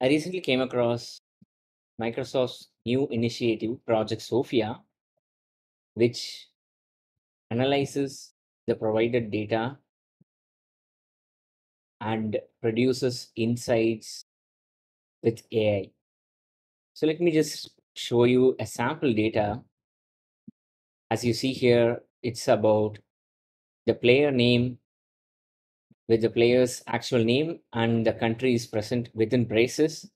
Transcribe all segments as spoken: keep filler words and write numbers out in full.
I recently came across Microsoft's new initiative, Project Sophia, which analyzes the provided data and produces insights with A I. So let me just show you a sample data. As you see here, it's about the player name with the player's actual name, and the country is present within braces,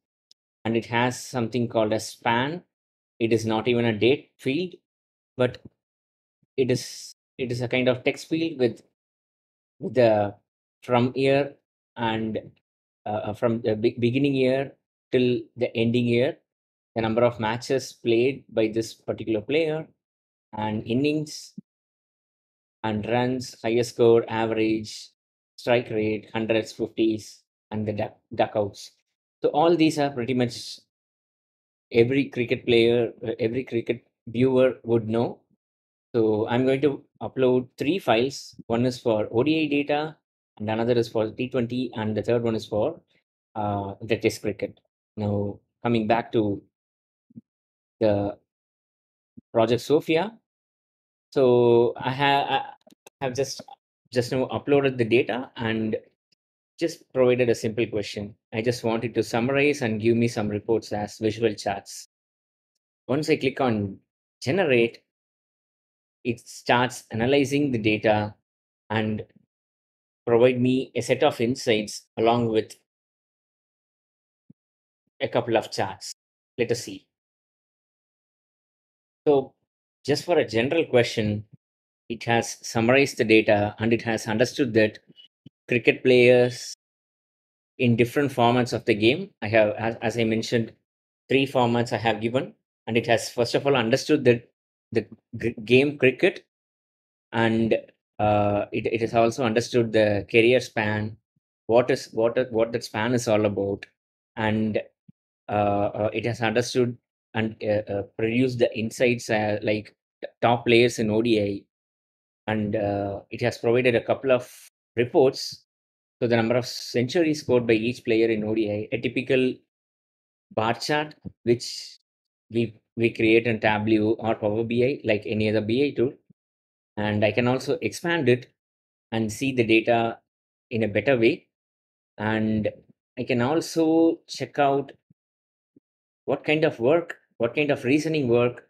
and it has something called a span. It is not even a date field, but it is it is a kind of text field with the from year and uh, from the beginning year till the ending year, the number of matches played by this particular player, and innings and runs, highest score, average, strike rate, hundreds, fifties, and the duck, duckouts. So all these are pretty much every cricket player, every cricket viewer would know. So I'm going to upload three files. One is for O D I data, and another is for T twenty, and the third one is for uh, the test cricket. Now, coming back to the Project Sophia. So I have, I have just, just now uploaded the data and just provided a simple question. I just wanted to summarize and give me some reports as visual charts. Once I click on generate, it starts analyzing the data and provide me a set of insights along with a couple of charts. Let us see. So just for a general question, it has summarized the data, and it has understood that cricket players in different formats of the game, I have, as, as I mentioned, three formats I have given, and it has first of all understood that the game cricket, and uh, it, it has also understood the career span, what is what what that span is all about, and uh, uh, it has understood and uh, uh, produce the insights uh, like top players in O D I, and uh, it has provided a couple of reports. So the number of centuries scored by each player in O D I, a typical bar chart which we we create in Tableau or Power B I like any other B I tool, and I can also expand it and see the data in a better way, and I can also check out what kind of work, what kind of reasoning work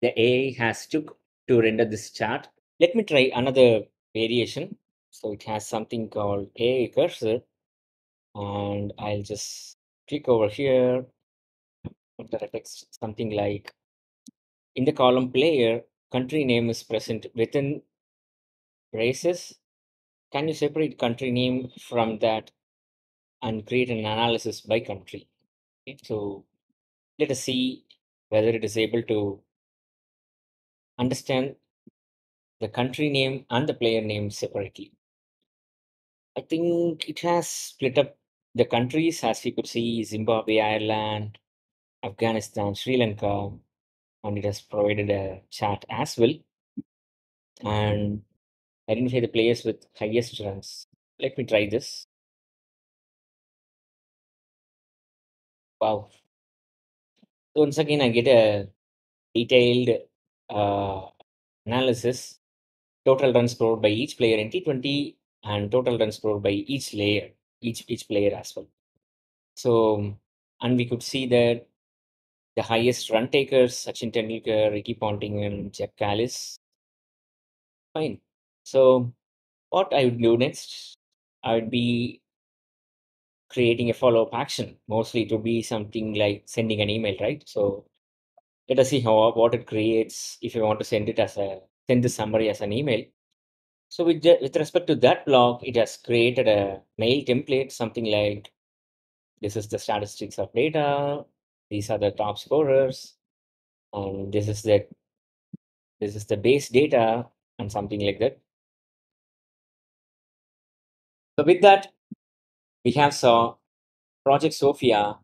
the A I has took to render this chart. Let me try another variation. So it has something called A I cursor, and I'll just click over here. After a text, something like, in the column player, country name is present within braces. Can you separate country name from that and create an analysis by country? Okay, so let us see whether it is able to understand the country name and the player name separately. I think it has split up the countries, as we could see, Zimbabwe, Ireland, Afghanistan, Sri Lanka, and it has provided a chart as well, and identify the players with highest runs. Let me try this. Wow. So once again, I get a detailed uh, analysis, total runs scored by each player in T twenty and total runs scored by each layer, each, each player as well. So, and we could see that the highest run takers, Sachin Tendulkar, Ricky Pontingham, Jack Callis. Fine. So what I would do next, I would be creating a follow-up action, mostly to be something like sending an email, right? So let us see how what it creates if you want to send it as a send the summary as an email. So with the, with respect to that block, it has created a mail template, something like, this is the statistics of data. These are the top scorers, and this is the this is the base data, and something like that. So with that, we have saw Project Sophia,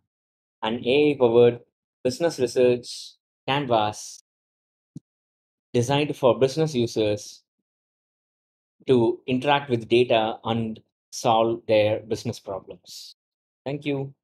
an A I-powered business research canvas designed for business users to interact with data and solve their business problems. Thank you.